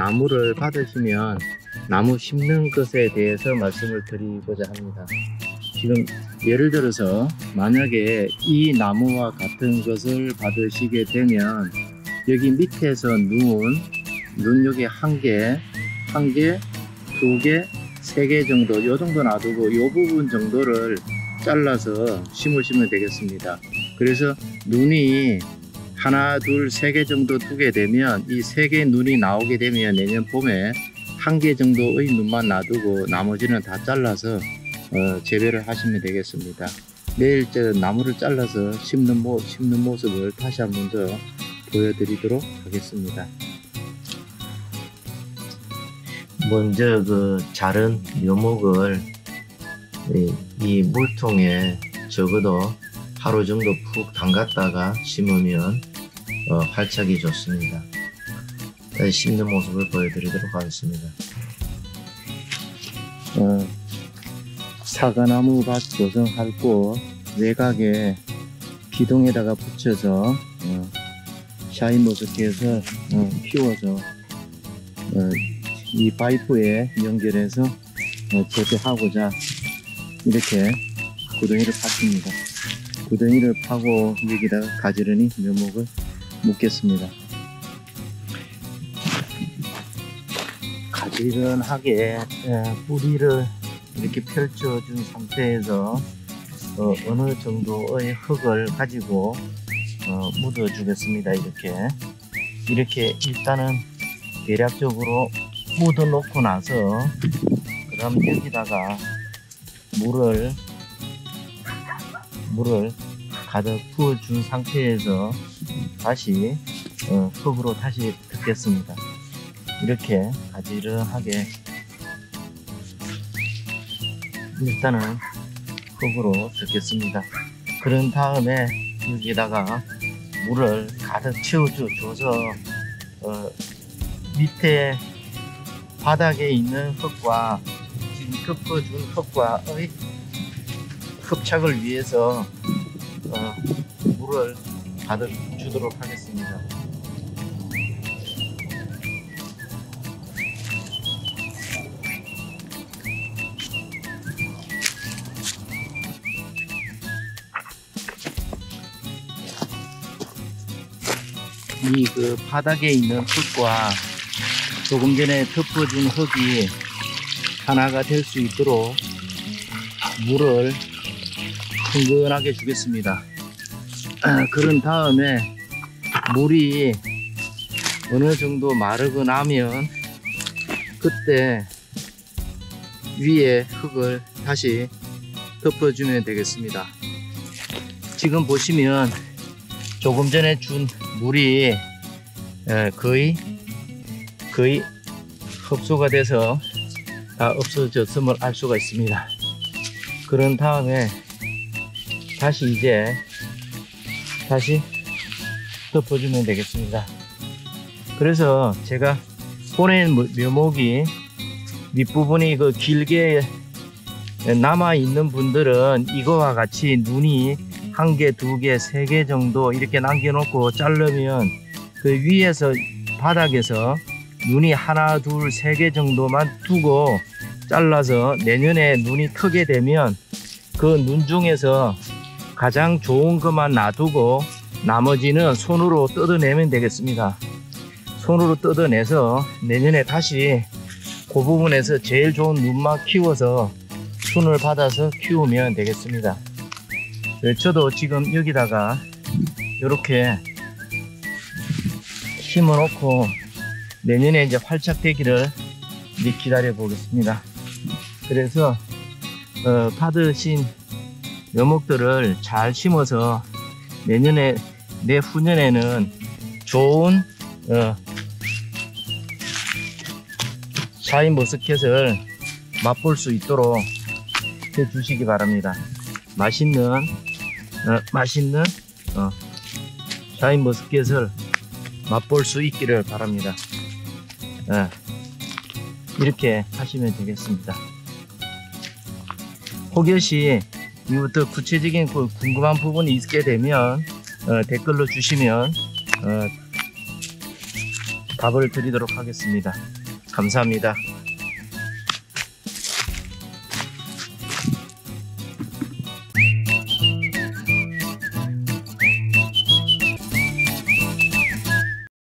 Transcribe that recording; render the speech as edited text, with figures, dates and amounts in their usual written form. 나무를 받으시면 나무 심는 것에 대해서 말씀을 드리고자 합니다. 지금 예를 들어서 만약에 이 나무와 같은 것을 받으시게 되면 여기 밑에서 눈 여기 한 개, 두 개, 세 개 정도 요 정도 놔두고 요 부분 정도를 잘라서 심으시면 되겠습니다. 그래서 눈이 하나, 둘, 세 개 정도 두게 되면 이 세 개의 눈이 나오게 되면 내년 봄에 한 개 정도의 눈만 놔두고 나머지는 다 잘라서 재배를 하시면 되겠습니다. 내일 저 나무를 잘라서 심는 모습을 다시 한번 더 보여드리도록 하겠습니다. 먼저 그 자른 묘목을 이 물통에 적어도 하루 정도 푹 담갔다가 심으면 활착이 좋습니다. 심는 모습을 보여드리도록 하겠습니다. 사과나무 밭 조성할 곳 외곽에 기둥에다가 붙여서 샤인머스켓을 피워서 이 파이프에 연결해서 교체하고자 이렇게 구덩이를 팠습니다. 구덩이를 파고 여기다가 가지런히 묘목을 묶겠습니다. 가지런하게 뿌리를 이렇게 펼쳐준 상태에서 어느 정도의 흙을 가지고 묻어 주겠습니다. 이렇게 일단은 대략적으로 묻어 놓고 나서 그럼 여기다가 물을 가득 부어준 상태에서 다시 흙으로 다시 덮겠습니다. 이렇게 가지런하게 일단은 흙으로 덮겠습니다. 그런 다음에 여기다가 물을 가득 채워줘서 밑에 바닥에 있는 흙과 지금 덮어준 흙과의 흡착을 위해서 물을 가득 주도록 하겠습니다. 이 그 바닥에 있는 흙과 조금 전에 덮어준 흙이 하나가 될 수 있도록 물을 흥건하게 주겠습니다. 그런 다음에 물이 어느 정도 마르고 나면 그때 위에 흙을 다시 덮어주면 되겠습니다. 지금 보시면 조금 전에 준 물이 거의 흡수가 돼서 다 없어졌음을 알 수가 있습니다. 그런 다음에 다시 덮어주면 되겠습니다. 그래서 제가 보낸 묘목이 밑부분이 그 길게 남아있는 분들은 이거와 같이 눈이 한 개, 두 개, 세 개 정도 이렇게 남겨놓고 자르면 그 위에서 바닥에서 눈이 하나, 둘, 세 개 정도만 두고 잘라서 내년에 눈이 크게 되면 그 눈 중에서 가장 좋은 것만 놔두고 나머지는 손으로 뜯어내면 되겠습니다. 손으로 뜯어내서 내년에 다시 그 부분에서 제일 좋은 눈만 키워서 순을 받아서 키우면 되겠습니다. 저도 지금 여기다가 이렇게 심어놓고 내년에 이제 활착되기를 기다려 보겠습니다. 그래서 받으신 묘목들을 잘 심어서 내년에 내후년에는 좋은 샤인머스켓을 맛볼 수 있도록 해주시기 바랍니다. 맛있는 샤인머스켓을 맛볼 수 있기를 바랍니다. 이렇게 하시면 되겠습니다. 혹시 이것도 구체적인 궁금한 부분이 있게 되면 댓글로 주시면 답을 드리도록 하겠습니다. 감사합니다.